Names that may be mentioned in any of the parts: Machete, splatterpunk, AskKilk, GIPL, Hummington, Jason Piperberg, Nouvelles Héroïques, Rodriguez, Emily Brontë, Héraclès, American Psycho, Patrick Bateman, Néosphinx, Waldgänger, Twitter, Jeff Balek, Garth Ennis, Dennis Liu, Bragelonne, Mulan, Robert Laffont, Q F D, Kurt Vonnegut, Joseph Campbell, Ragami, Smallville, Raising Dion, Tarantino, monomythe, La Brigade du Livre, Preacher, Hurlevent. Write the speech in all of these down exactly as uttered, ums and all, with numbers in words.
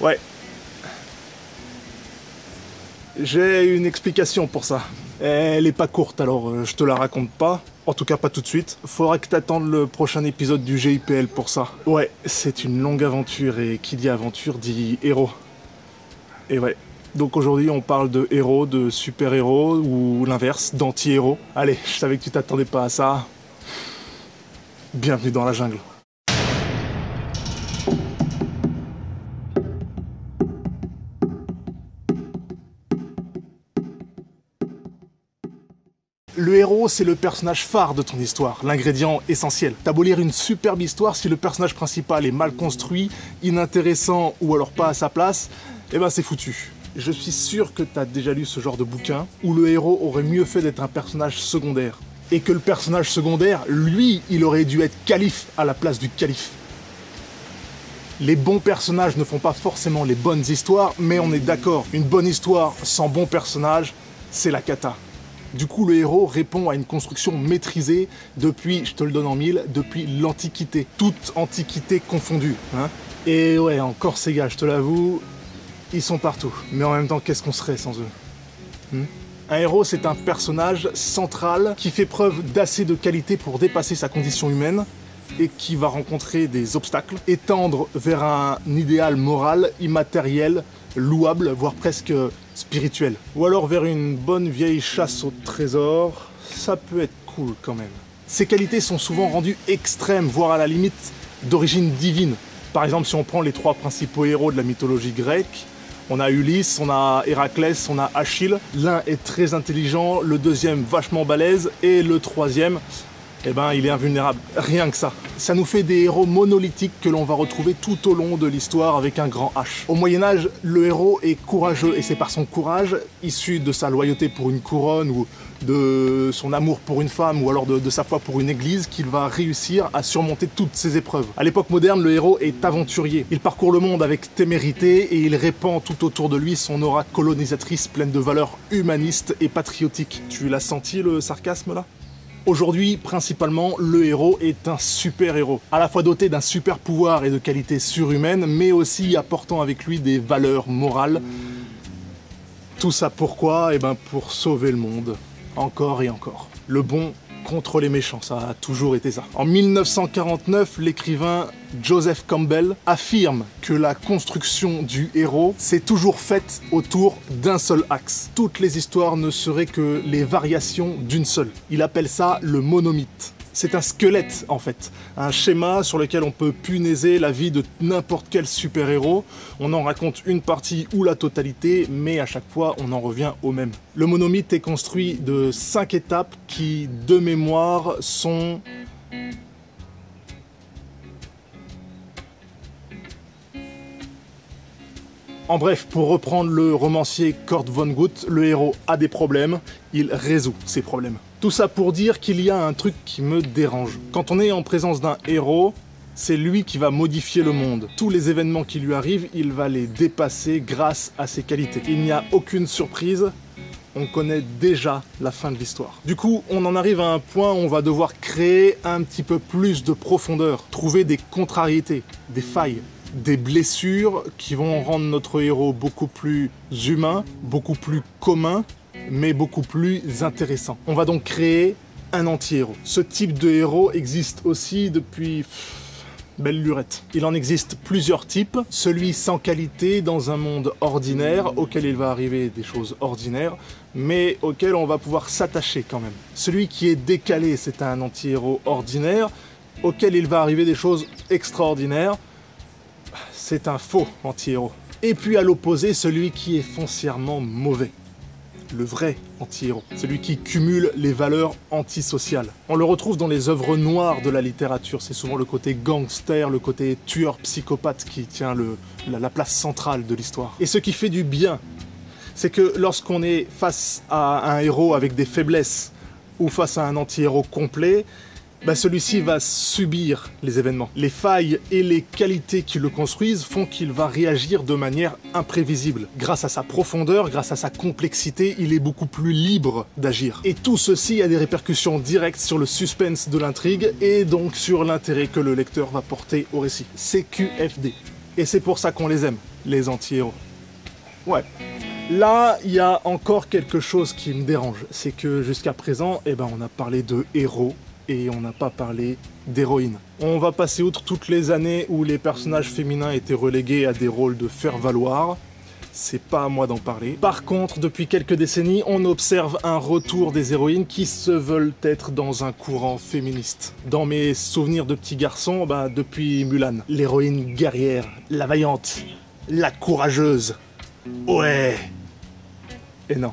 Ouais. J'ai une explication pour ça. Elle est pas courte, alors je te la raconte pas. En tout cas, pas tout de suite. Faudra que t'attendes le prochain épisode du G I P L pour ça. Ouais, c'est une longue aventure, et qui dit aventure dit héros. Et ouais. Donc aujourd'hui, on parle de héros, de super-héros, ou l'inverse, d'anti-héros. Allez, je savais que tu t'attendais pas à ça. Bienvenue dans la jungle. Le héros, c'est le personnage phare de ton histoire, l'ingrédient essentiel. T'abolir une superbe histoire si le personnage principal est mal construit, inintéressant ou alors pas à sa place, eh ben c'est foutu. Je suis sûr que t'as déjà lu ce genre de bouquin où le héros aurait mieux fait d'être un personnage secondaire. Et que le personnage secondaire, lui, il aurait dû être calife à la place du calife. Les bons personnages ne font pas forcément les bonnes histoires, mais on est d'accord, une bonne histoire sans bon personnage, c'est la cata. Du coup, le héros répond à une construction maîtrisée depuis, je te le donne en mille, depuis l'Antiquité. Toute Antiquité confondue, hein. Et ouais, encore ces gars, je te l'avoue, ils sont partout. Mais en même temps, qu'est-ce qu'on serait sans eux, hmm? Un héros, c'est un personnage central qui fait preuve d'assez de qualité pour dépasser sa condition humaine et qui va rencontrer des obstacles et tendre vers un idéal moral, immatériel, louable, voire presque spirituel. Ou alors vers une bonne vieille chasse au trésor, ça peut être cool quand même. Ces qualités sont souvent rendues extrêmes, voire à la limite d'origine divine. Par exemple, si on prend les trois principaux héros de la mythologie grecque, on a Ulysse, on a Héraclès, on a Achille. L'un est très intelligent, le deuxième vachement balèze, et le troisième, eh ben, il est invulnérable. Rien que ça. Ça nous fait des héros monolithiques que l'on va retrouver tout au long de l'histoire avec un grand H. Au Moyen-Âge, le héros est courageux, et c'est par son courage, issu de sa loyauté pour une couronne, ou de son amour pour une femme, ou alors de, de sa foi pour une église, qu'il va réussir à surmonter toutes ses épreuves. À l'époque moderne, le héros est aventurier. Il parcourt le monde avec témérité, et il répand tout autour de lui son aura colonisatrice pleine de valeurs humanistes et patriotiques. Tu l'as senti, le sarcasme, là ? Aujourd'hui, principalement, le héros est un super-héros, à la fois doté d'un super pouvoir et de qualités surhumaines, mais aussi apportant avec lui des valeurs morales. Tout ça pourquoi? Eh ben pour sauver le monde, encore et encore. Le bon contre les méchants, ça a toujours été ça. En mille neuf cent quarante-neuf, l'écrivain Joseph Campbell affirme que la construction du héros s'est toujours faite autour d'un seul axe. Toutes les histoires ne seraient que les variations d'une seule. Il appelle ça le monomythe. C'est un squelette en fait, un schéma sur lequel on peut punaiser la vie de n'importe quel super-héros. On en raconte une partie ou la totalité, mais à chaque fois on en revient au même. Le monomythe est construit de cinq étapes qui, de mémoire, sont... En bref, pour reprendre le romancier Kurt Vonnegut, le héros a des problèmes, il résout ses problèmes. Tout ça pour dire qu'il y a un truc qui me dérange. Quand on est en présence d'un héros, c'est lui qui va modifier le monde. Tous les événements qui lui arrivent, il va les dépasser grâce à ses qualités. Il n'y a aucune surprise, on connaît déjà la fin de l'histoire. Du coup, on en arrive à un point où on va devoir créer un petit peu plus de profondeur, trouver des contrariétés, des failles, des blessures qui vont rendre notre héros beaucoup plus humain, beaucoup plus commun, mais beaucoup plus intéressant. On va donc créer un anti-héros. Ce type de héros existe aussi depuis... belle lurette. Il en existe plusieurs types. Celui sans qualité dans un monde ordinaire, auquel il va arriver des choses ordinaires, mais auquel on va pouvoir s'attacher quand même. Celui qui est décalé, c'est un anti-héros ordinaire, auquel il va arriver des choses extraordinaires, c'est un faux anti-héros. Et puis à l'opposé, celui qui est foncièrement mauvais. Le vrai anti-héros. Celui qui cumule les valeurs antisociales. On le retrouve dans les œuvres noires de la littérature. C'est souvent le côté gangster, le côté tueur-psychopathe qui tient le, la, la place centrale de l'histoire. Et ce qui fait du bien, c'est que lorsqu'on est face à un héros avec des faiblesses ou face à un anti-héros complet, bah celui-ci va subir les événements. Les failles et les qualités qui le construisent font qu'il va réagir de manière imprévisible. Grâce à sa profondeur, grâce à sa complexité, il est beaucoup plus libre d'agir. Et tout ceci a des répercussions directes sur le suspense de l'intrigue et donc sur l'intérêt que le lecteur va porter au récit. C'est Q F D. Et c'est pour ça qu'on les aime, les anti-héros. Ouais. Là, il y a encore quelque chose qui me dérange, c'est que jusqu'à présent, eh ben, on a parlé de héros et on n'a pas parlé d'héroïne. On va passer outre toutes les années où les personnages féminins étaient relégués à des rôles de faire-valoir. C'est pas à moi d'en parler. Par contre, depuis quelques décennies, on observe un retour des héroïnes qui se veulent être dans un courant féministe. Dans mes souvenirs de petit garçon, bah, depuis Mulan, l'héroïne guerrière, la vaillante, la courageuse. Ouais. Et non.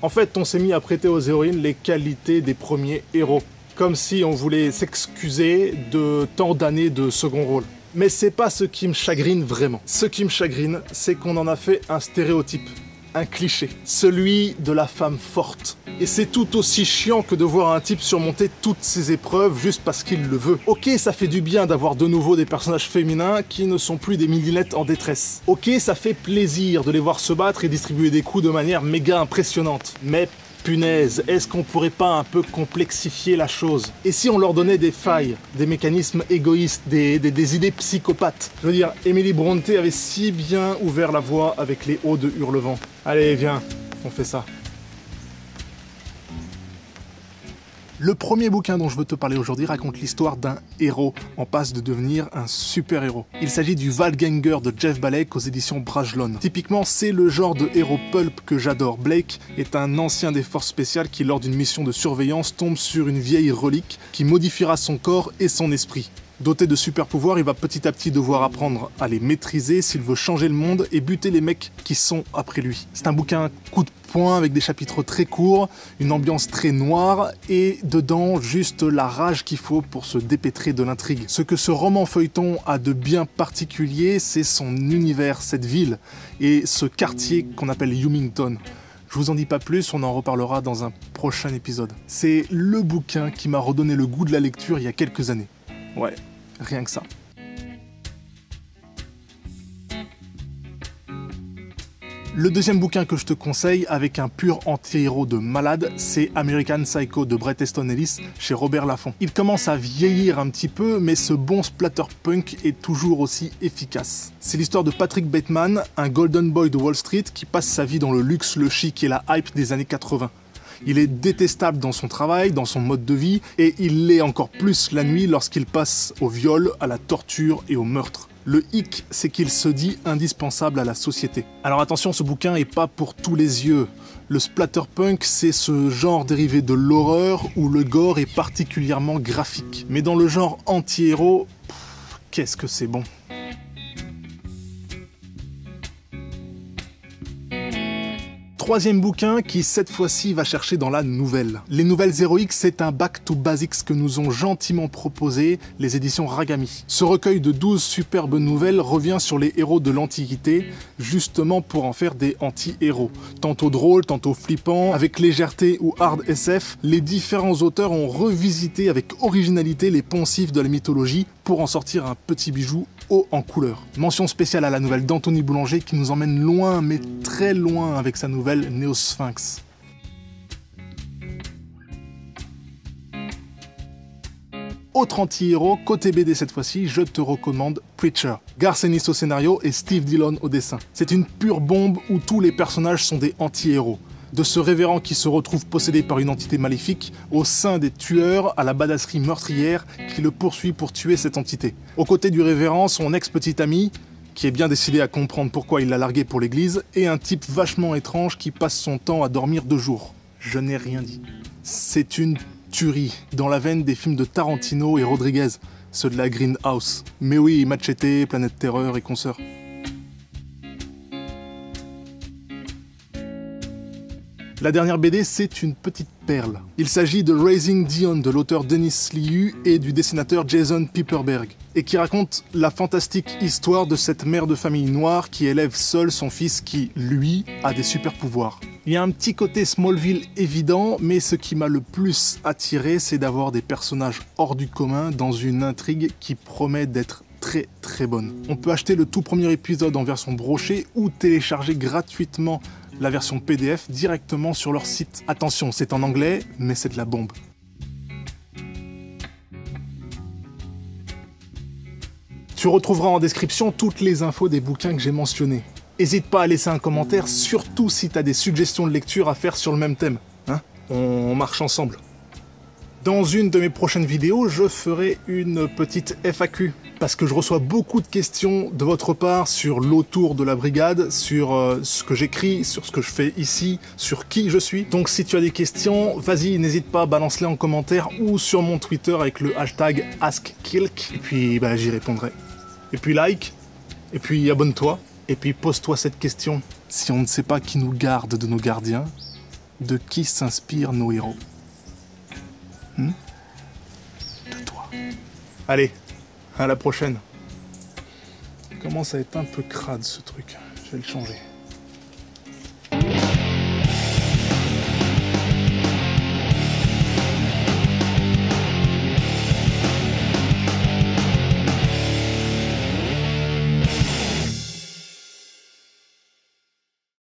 En fait, on s'est mis à prêter aux héroïnes les qualités des premiers héros. Comme si on voulait s'excuser de tant d'années de second rôle. Mais c'est pas ce qui me chagrine vraiment. Ce qui me chagrine, c'est qu'on en a fait un stéréotype, un cliché, celui de la femme forte. Et c'est tout aussi chiant que de voir un type surmonter toutes ses épreuves juste parce qu'il le veut. Ok, ça fait du bien d'avoir de nouveau des personnages féminins qui ne sont plus des minilettes en détresse. Ok, ça fait plaisir de les voir se battre et distribuer des coups de manière méga impressionnante. Mais punaise, est-ce qu'on pourrait pas un peu complexifier la chose? Et si on leur donnait des failles, des mécanismes égoïstes, des, des, des idées psychopathes? Je veux dire, Emily Brontë avait si bien ouvert la voie avec les hauts de Hurlevent. Allez, viens, on fait ça. Le premier bouquin dont je veux te parler aujourd'hui raconte l'histoire d'un héros en passe de devenir un super-héros. Il s'agit du Waldgänger de Jeff Balek aux éditions Bragelonne. Typiquement, c'est le genre de héros pulp que j'adore. Blake est un ancien des forces spéciales qui, lors d'une mission de surveillance, tombe sur une vieille relique qui modifiera son corps et son esprit. Doté de super pouvoirs, il va petit à petit devoir apprendre à les maîtriser s'il veut changer le monde et buter les mecs qui sont après lui. C'est un bouquin coup de poing avec des chapitres très courts, une ambiance très noire et dedans juste la rage qu'il faut pour se dépêtrer de l'intrigue. Ce que ce roman feuilleton a de bien particulier, c'est son univers, cette ville et ce quartier qu'on appelle Hummington. Je vous en dis pas plus, on en reparlera dans un prochain épisode. C'est le bouquin qui m'a redonné le goût de la lecture il y a quelques années. Ouais. Rien que ça. Le deuxième bouquin que je te conseille, avec un pur anti-héros de malade, c'est American Psycho de Bret Easton Ellis chez Robert Laffont. Il commence à vieillir un petit peu, mais ce bon splatterpunk est toujours aussi efficace. C'est l'histoire de Patrick Bateman, un golden boy de Wall Street qui passe sa vie dans le luxe, le chic et la hype des années quatre-vingt. Il est détestable dans son travail, dans son mode de vie, et il l'est encore plus la nuit lorsqu'il passe au viol, à la torture et au meurtre. Le hic, c'est qu'il se dit indispensable à la société. Alors attention, ce bouquin est pas pour tous les yeux. Le splatterpunk, c'est ce genre dérivé de l'horreur où le gore est particulièrement graphique. Mais dans le genre anti-héros, qu'est-ce que c'est bon! Troisième bouquin qui, cette fois-ci, va chercher dans la nouvelle. Les Nouvelles Héroïques, c'est un back to basics que nous ont gentiment proposé les éditions Ragami. Ce recueil de douze superbes nouvelles revient sur les héros de l'Antiquité, justement pour en faire des anti-héros. Tantôt drôles, tantôt flippants, avec légèreté ou hard S F, les différents auteurs ont revisité avec originalité les poncifs de la mythologie pour en sortir un petit bijou haut en couleur. Mention spéciale à la nouvelle d'Anthony Boulanger qui nous emmène loin, mais très loin avec sa nouvelle Néosphinx. Autre anti-héros, côté B D cette fois-ci, je te recommande Preacher. Garth Ennis au scénario et Steve Dillon au dessin. C'est une pure bombe où tous les personnages sont des anti-héros. De ce révérend qui se retrouve possédé par une entité maléfique, au sein des tueurs à la badasserie meurtrière qui le poursuit pour tuer cette entité. Aux côtés du révérend, son ex-petite amie, qui est bien décidé à comprendre pourquoi il l'a largué pour l'église, et un type vachement étrange qui passe son temps à dormir deux jours. Je n'ai rien dit. C'est une tuerie, dans la veine des films de Tarantino et Rodriguez, ceux de la Greenhouse. Mais oui, Machete, Planète Terreur et consorts. La dernière B D, c'est une petite perle. Il s'agit de Raising Dion de l'auteur Dennis Liu et du dessinateur Jason Piperberg, et qui raconte la fantastique histoire de cette mère de famille noire qui élève seule son fils qui, lui, a des super pouvoirs. Il y a un petit côté Smallville évident, mais ce qui m'a le plus attiré, c'est d'avoir des personnages hors du commun dans une intrigue qui promet d'être très très bonne. On peut acheter le tout premier épisode en version brochée ou télécharger gratuitement la version P D F directement sur leur site. Attention, c'est en anglais, mais c'est de la bombe. Tu retrouveras en description toutes les infos des bouquins que j'ai mentionnés. N'hésite pas à laisser un commentaire, surtout si tu as des suggestions de lecture à faire sur le même thème. Hein ? On marche ensemble. Dans une de mes prochaines vidéos, je ferai une petite F A Q, parce que je reçois beaucoup de questions de votre part sur l'autour de la brigade, sur euh, ce que j'écris, sur ce que je fais ici, sur qui je suis. Donc si tu as des questions, vas-y, n'hésite pas, balance-les en commentaire ou sur mon Twitter avec le hashtag AskKilk, et puis bah, j'y répondrai. Et puis like, et puis abonne-toi. Et puis pose-toi cette question, si on ne sait pas qui nous garde de nos gardiens, de qui s'inspirent nos héros? Hmm? De toi. Allez, à la prochaine. Il commence à être un peu crade ce truc, je vais le changer.